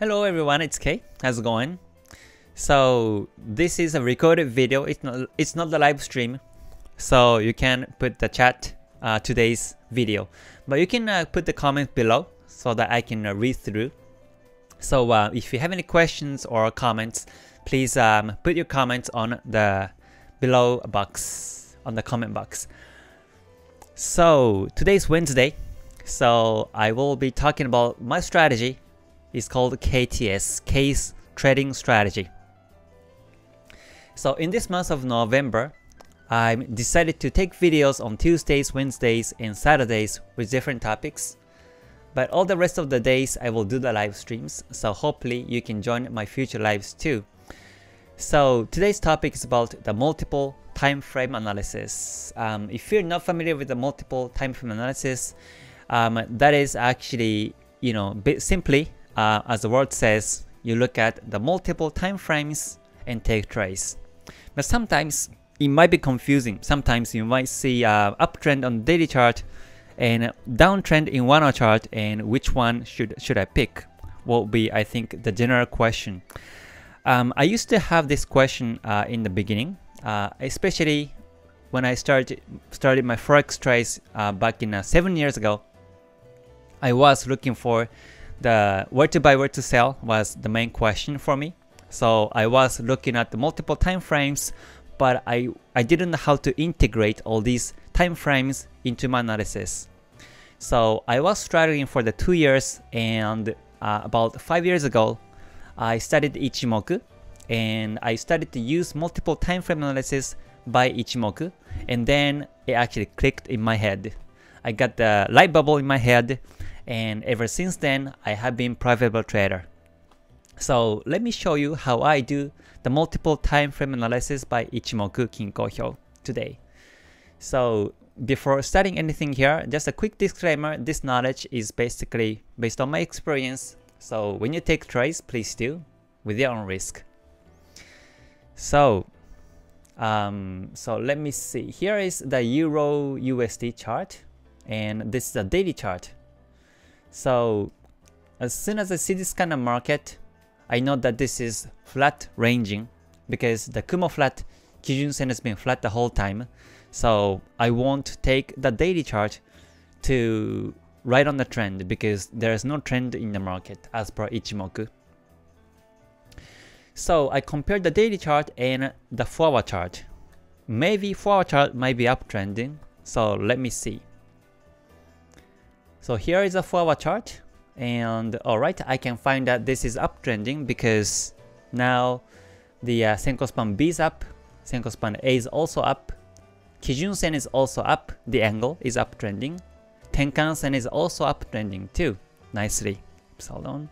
Hello everyone, it's Kay. How's it going? So this is a recorded video. It's not the live stream, so you can put the chat today's video, but you can put the comment below so that I can read through. So if you have any questions or comments, please put your comments on the below box, on the comment box. So today's Wednesday, so I will be talking about my strategy. It's called KTS, Case Trading Strategy. So in this month of November, I decided to take videos on Tuesdays, Wednesdays, and Saturdays with different topics. But all the rest of the days I will do the live streams, so hopefully you can join my future lives too. So today's topic is about the multiple time frame analysis. If you're not familiar with the multiple time frame analysis, that is actually, you know, simply, as the word says, you look at the multiple time frames and take trades. But sometimes it might be confusing. Sometimes you might see uptrend on the daily chart and downtrend in 1 hour chart, and which one should I pick? Will be, I think, the general question. I used to have this question in the beginning, especially when I started my forex trades back in 7 years ago. I was looking for the where to buy, where to sell was the main question for me. So I was looking at the multiple time frames, but I didn't know how to integrate all these time frames into my analysis. So I was straddling for the 2 years, and about 5 years ago, I studied Ichimoku, and I started to use multiple time frame analysis by Ichimoku, and then it actually clicked in my head. I got the light bubble in my head, and ever since then, I have been a profitable trader. So let me show you how I do the multiple time frame analysis by Ichimoku Kinko Hyo today. So before starting anything here, just a quick disclaimer, this knowledge is basically based on my experience. So when you take trades, please do with your own risk. So, let me see, here is the EURUSD chart, and this is a daily chart. So as soon as I see this kind of market, I know that this is flat ranging, because the Kumo flat, Kijun-sen has been flat the whole time. So I won't take the daily chart to ride on the trend, because there is no trend in the market as per Ichimoku. So I compared the daily chart and the 4-hour chart. Maybe 4-hour chart might be uptrending, so let me see. So here is a 4-hour chart, and alright, I can find that this is uptrending because now the Senkou Span B is up, Senkou Span A is also up, Kijun-sen is also up, the angle is uptrending, Tenkan-sen is also uptrending too, nicely. Oops, hold on.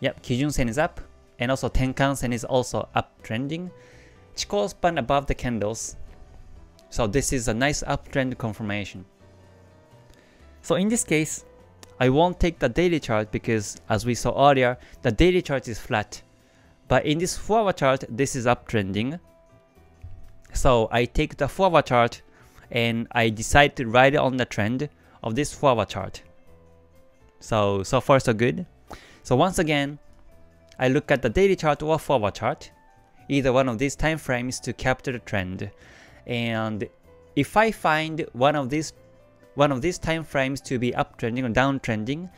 Yep, Kijun-sen is up, and also Tenkan-sen is also uptrending, Chikou-span above the candles, so this is a nice uptrend confirmation. So in this case, I won't take the daily chart because, as we saw earlier, the daily chart is flat. But in this 4-hour chart, this is uptrending. So I take the 4-hour chart and I decide to ride on the trend of this 4-hour chart. So far so good. So once again, I look at the daily chart or 4-hour chart, either one of these time frames to capture the trend. And if I find one of these time frames to be uptrending or downtrending,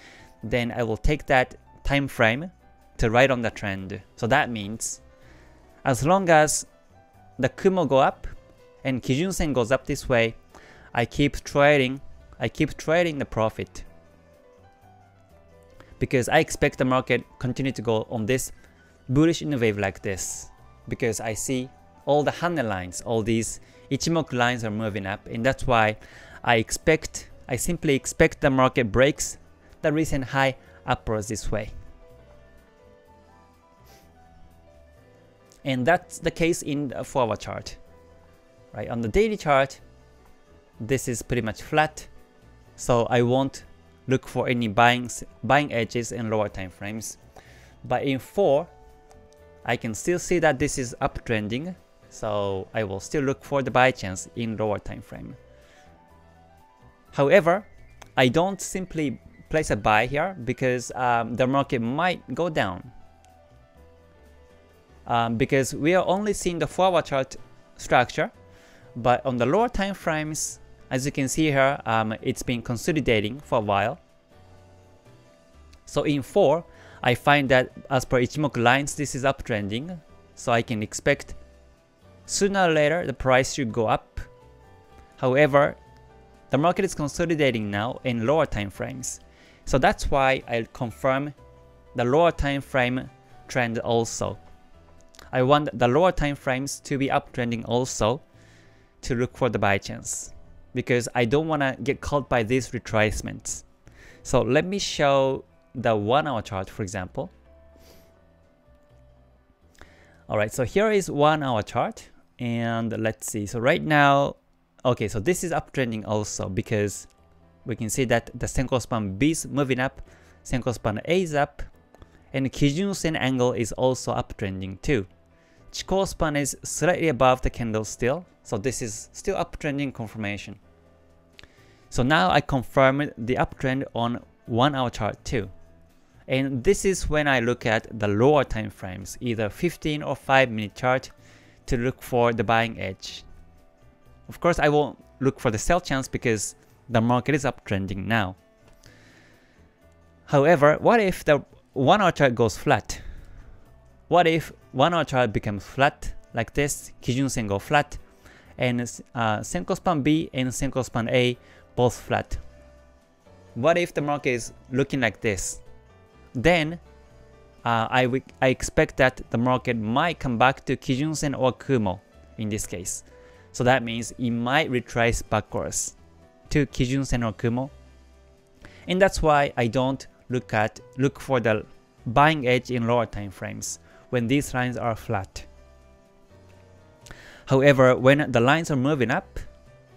then I will take that time frame to ride on the trend. So that means, as long as the Kumo go up and Kijun-sen goes up this way, I keep trading the profit, because I expect the market continue to go on this bullish in a wave like this, because I see all the Hane lines, all these Ichimoku lines are moving up, and that's why I simply expect the market breaks the recent high upwards this way. And that's the case in the 4-hour chart. Right, on the daily chart, this is pretty much flat, so I won't look for any buying edges in lower time frames. But in 4, I can still see that this is uptrending, so I will still look for the buy chance in lower time frame. However, I don't simply place a buy here because the market might go down. because we are only seeing the forward chart structure, but on the lower time frames, as you can see here, it's been consolidating for a while. So in 4, I find that as per Ichimoku lines, this is uptrending, so I can expect sooner or later the price should go up. However, the market is consolidating now in lower time frames, so that's why I confirm the lower time frame trend also. I want the lower time frames to be uptrending also to look for the buy chance, because I don't want to get caught by these retracements. So let me show the 1-hour chart, for example. Alright, so here is 1-hour chart, and let's see. So right now, okay, so this is uptrending also, because we can see that the Senkou Span B is moving up, Senkou Span A is up, and Kijun-sen angle is also uptrending too. Chikou-span is slightly above the candle still, so this is still uptrending confirmation. So now I confirmed the uptrend on 1-hour chart too. And this is when I look at the lower time frames, either 15 or 5-minute chart, to look for the buying edge. Of course, I won't look for the sell chance because the market is uptrending now. However, what if the 1-hour chart goes flat? What if 1-hour chart becomes flat like this, Kijun-sen go flat, and Senkou Span B and Senkou Span A both flat? What if the market is looking like this? Then I expect that the market might come back to Kijun-sen or Kumo in this case. So that means it might retrace backwards to Kijun-sen or Kumo. And that's why I don't look for the buying edge in lower time frames when these lines are flat. However, when the lines are moving up,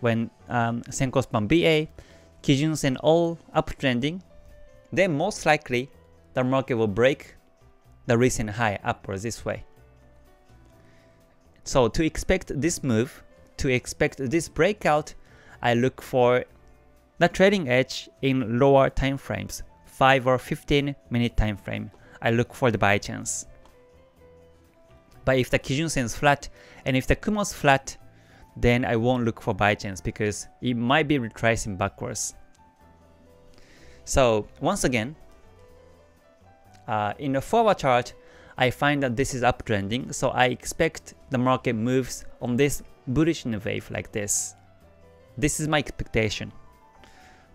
when Senkou Span BA, Kijun-sen all uptrending, then most likely the market will break the recent high upwards this way. So to expect this move, to expect this breakout, I look for the trading edge in lower time frames, 5 or 15-minute time frame. I look for the buy chance. But if the Kijun-sen is flat and if the Kumo is flat, then I won't look for buy chance because it might be retracing backwards. So once again, in the forward chart, I find that this is uptrending, so I expect the market moves on this bullish new wave like this. This is my expectation.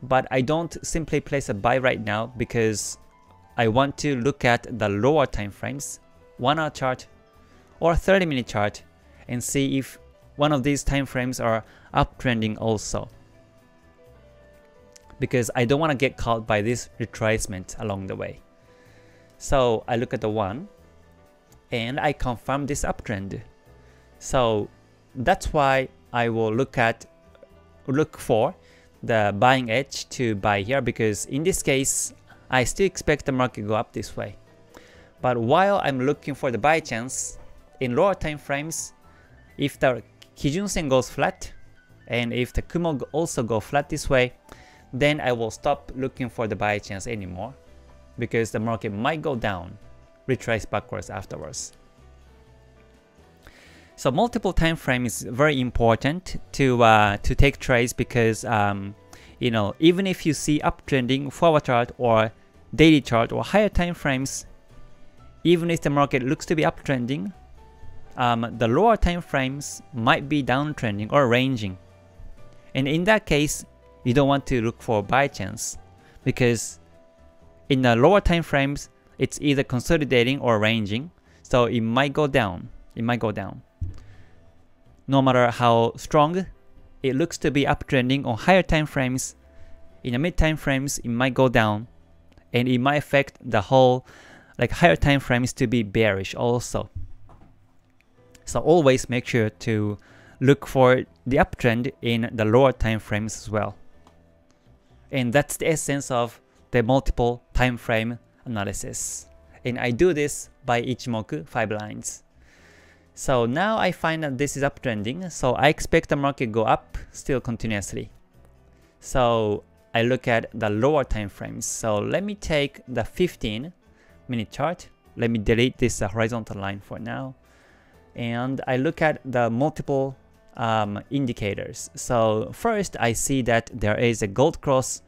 But I don't simply place a buy right now because I want to look at the lower time frames, 1-hour chart or 30-minute chart, and see if one of these time frames are uptrending also. Because I don't want to get caught by this retracement along the way. So I look at the 1 and I confirm this uptrend. So that's why I will look for the buying edge to buy here, because in this case I still expect the market to go up this way. But while I'm looking for the buy chance in lower time frames, if the Kijun-sen goes flat and if the Kumo also go flat this way, then I will stop looking for the buy chance anymore, because the market might go down, retrace backwards afterwards. So multiple time frame is very important to take trades, because you know, even if you see uptrending forward chart or daily chart or higher time frames, even if the market looks to be uptrending, the lower time frames might be downtrending or ranging, and in that case, you don't want to look for buy chance because in the lower time frames, it's either consolidating or ranging, so it might go down. It might go down. No matter how strong, it looks to be uptrending on higher time frames. In the mid time frames, it might go down, and it might affect the whole, like, higher time frames to be bearish also. So always make sure to look for the uptrend in the lower time frames as well. And that's the essence of the multiple time frame analysis. And I do this by Ichimoku 5 lines. So now I find that this is uptrending, so I expect the market go up still continuously. So I look at the lower time frames. So let me take the 15-minute chart Let me delete this horizontal line for now. And I look at the multiple indicators. So first I see that there is a gold cross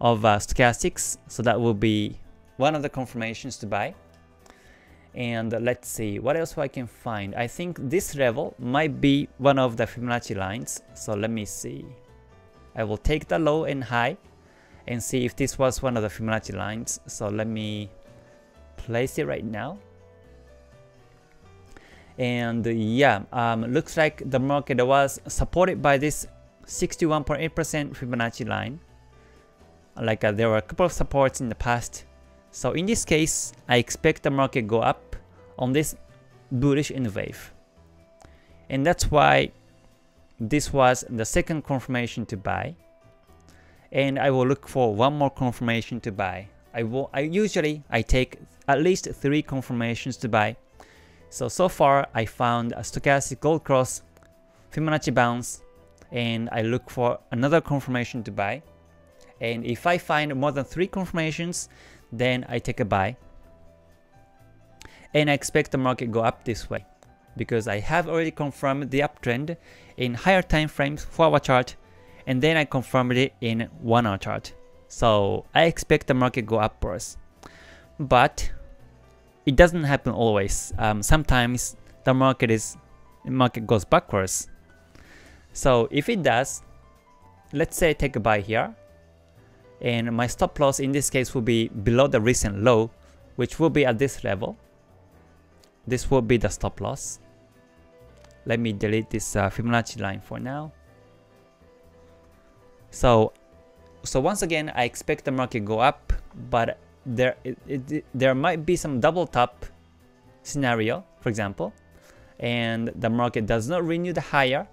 of stochastics, so that will be one of the confirmations to buy. And let's see what else I can find. I think this level might be one of the Fibonacci lines, so let me see. I will take the low and high and see if this was one of the Fibonacci lines, so let me place it right now. And yeah, looks like the market was supported by this 61.8% Fibonacci line. Like there were a couple of supports in the past. So in this case, I expect the market go up on this bullish end wave. And that's why this was the second confirmation to buy. And I will look for one more confirmation to buy. I usually take at least 3 confirmations to buy. So far I found a stochastic gold cross, Fibonacci bounce, and I look for another confirmation to buy. And if I find more than 3 confirmations, then I take a buy. And I expect the market go up this way, because I have already confirmed the uptrend in higher time frames 4-hour chart, and then I confirmed it in 1-hour chart. So I expect the market go upwards. But it doesn't happen always. Sometimes the market goes backwards. So if it does, let's say I take a buy here, and my stop loss in this case will be below the recent low, which will be at this level. This will be the stop loss. Let me delete this Fibonacci line for now. So once again, I expect the market go up, but there might be some double top scenario, for example, and the market does not renew the higher,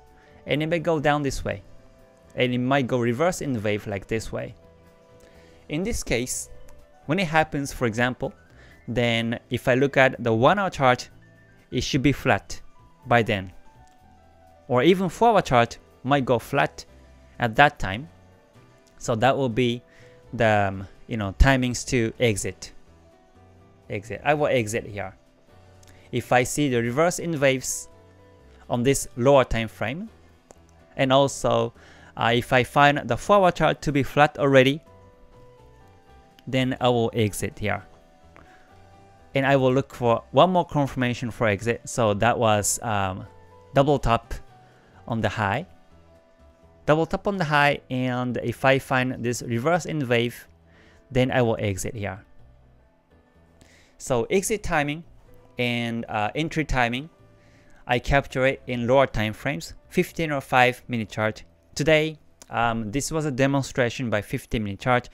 and it may go down this way, and it might go reverse in the wave like this way. In this case, when it happens, for example, then if I look at the 1-hour chart, it should be flat by then, or even 4-hour chart might go flat at that time. So that will be the timings to exit. I will exit here. If I see the reverse in waves on this lower time frame, and also if I find the 4-hour chart to be flat already, then I will exit here. And I will look for one more confirmation for exit. So that was double top on the high. Double top on the high, and if I find this reverse in wave, then I will exit here. So exit timing and entry timing, I capture it in lower time frames, 15 or 5-minute chart. Today, this was a demonstration by 15-minute chart,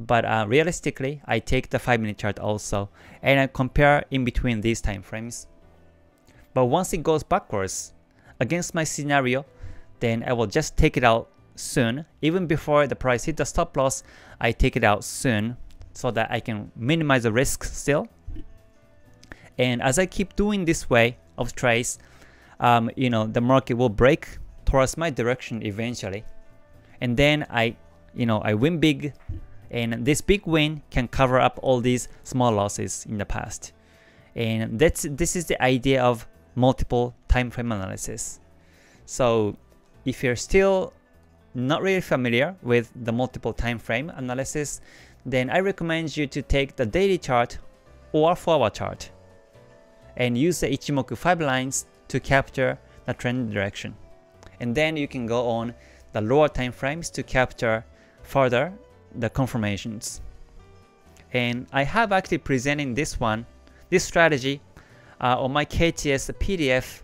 but realistically, I take the 5-minute chart also, and I compare in between these time frames. But once it goes backwards against my scenario, then I will just take it out soon. Even before the price hit the stop loss, I take it out soon so that I can minimize the risk still. And as I keep doing this way of trades, the market will break towards my direction eventually, and then I win big, and this big win can cover up all these small losses in the past. And this is the idea of multiple time frame analysis. So if you're still not really familiar with the multiple time frame analysis, then I recommend you to take the daily chart or 4-hour chart and use the Ichimoku 5 lines to capture the trend direction. And then you can go on the lower time frames to capture further the confirmations. And I have actually presenting this strategy on my KTS PDF.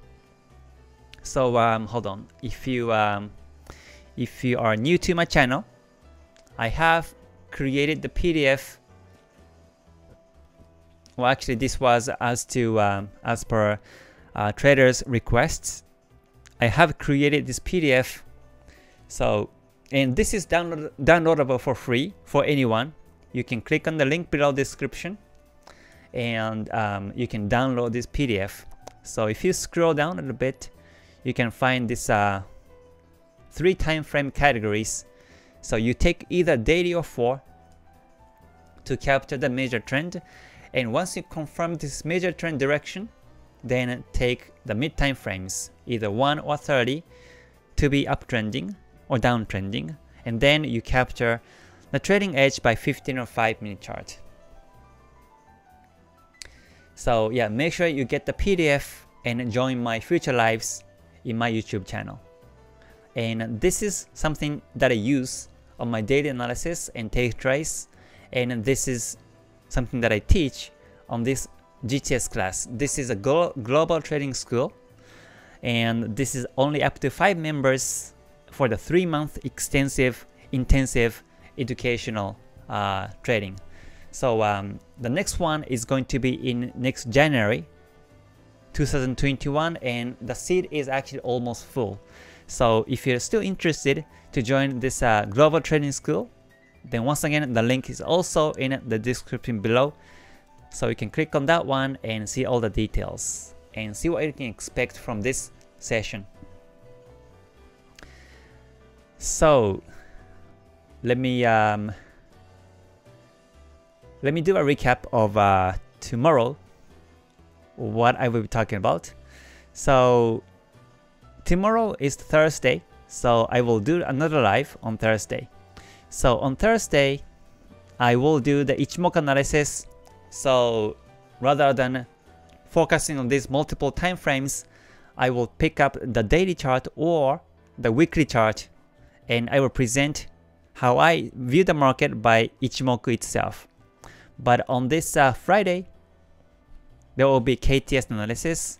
So hold on, if you are new to my channel, I have created the PDF. Well, actually this was as per traders' requests. I have created this PDF. So, and this is downloadable for free for anyone. You can click on the link below description, and you can download this PDF. So if you scroll down a little bit, you can find this 3 time frame categories. So you take either daily or 4 to capture the major trend, And once you confirm this major trend direction, then take the mid time frames, either 1 or 30, to be uptrending or downtrending, and then you capture the trading edge by 15 or 5-minute chart. So yeah, make sure you get the PDF and join my future lives in my YouTube channel. And this is something that I use on my daily analysis and take trades, and this is something that I teach on this GTS class. This is a Global Trading School, and this is only up to 5 members for the 3-month extensive, intensive educational trading. So the next one is going to be in next January 2021, and the seat is actually almost full. So if you're still interested to join this Global Trading School, then once again the link is also in the description below. So you can click on that one and see all the details and see what you can expect from this session. So let me do a recap of tomorrow, what I will be talking about. So tomorrow is Thursday, so I will do another live on Thursday. So on Thursday, I will do the Ichimoku analysis. So rather than focusing on these multiple time frames, I will pick up the daily chart or the weekly chart, and I will present how I view the market by Ichimoku itself. But on this Friday, there will be KTS analysis.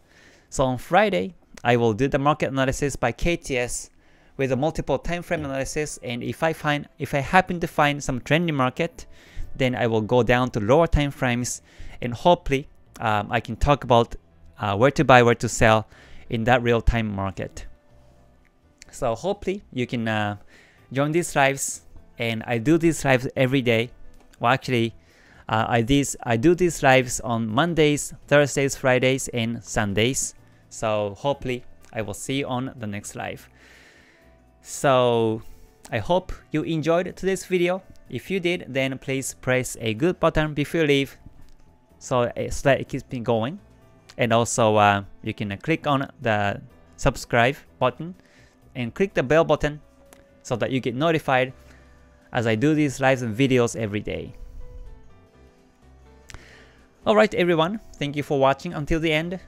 So on Friday, I will do the market analysis by KTS with a multiple time frame analysis, and if I happen to find some trendy market, then I will go down to lower time frames, and hopefully I can talk about where to buy, where to sell in that real time market. So hopefully you can join these lives, and I do these lives every day. Well, actually I do these lives on Mondays, Thursdays, Fridays, and Sundays. So hopefully I will see you on the next live. So I hope you enjoyed today's video. If you did, then please press a good button before you leave, so that it keeps me going. And also you can click on the subscribe button and click the bell button so that you get notified as I do these lives and videos every day. Alright everyone, thank you for watching until the end.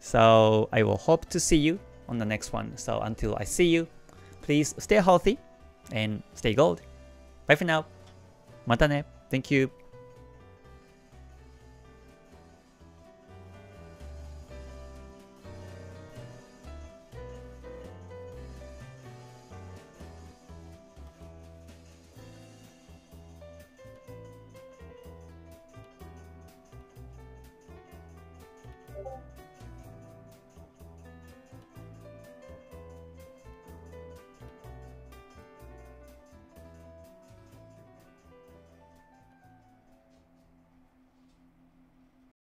So I will hope to see you on the next one. So until I see you, please stay healthy and stay gold. Bye for now. Mata ne. Thank you.